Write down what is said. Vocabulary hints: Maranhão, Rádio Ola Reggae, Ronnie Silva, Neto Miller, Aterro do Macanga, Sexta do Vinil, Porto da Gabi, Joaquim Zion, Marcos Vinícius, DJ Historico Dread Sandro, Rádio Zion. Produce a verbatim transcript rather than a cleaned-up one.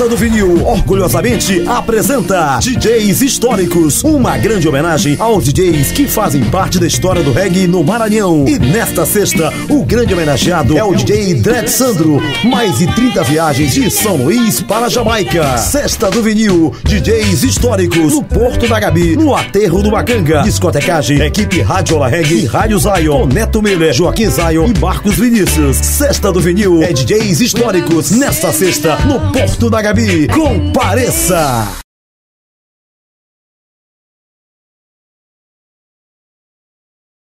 Sexta do Vinil orgulhosamente apresenta D Js Históricos, uma grande homenagem aos D Js que fazem parte da história do reggae no Maranhão. E nesta sexta, o grande homenageado é o D J Dread Sandro. Mais de trinta viagens de São Luís para Jamaica. Sexta do Vinil, D Js Históricos, no Porto da Gabi, no Aterro do Macanga. Discotecagem, equipe Rádio Ola Reggae e Rádio Zion, com Neto Miller, Joaquim Zion e Marcos Vinícius. Sexta do Vinil é D Js Históricos, nesta sexta, no Porto da Gabi. Compareça!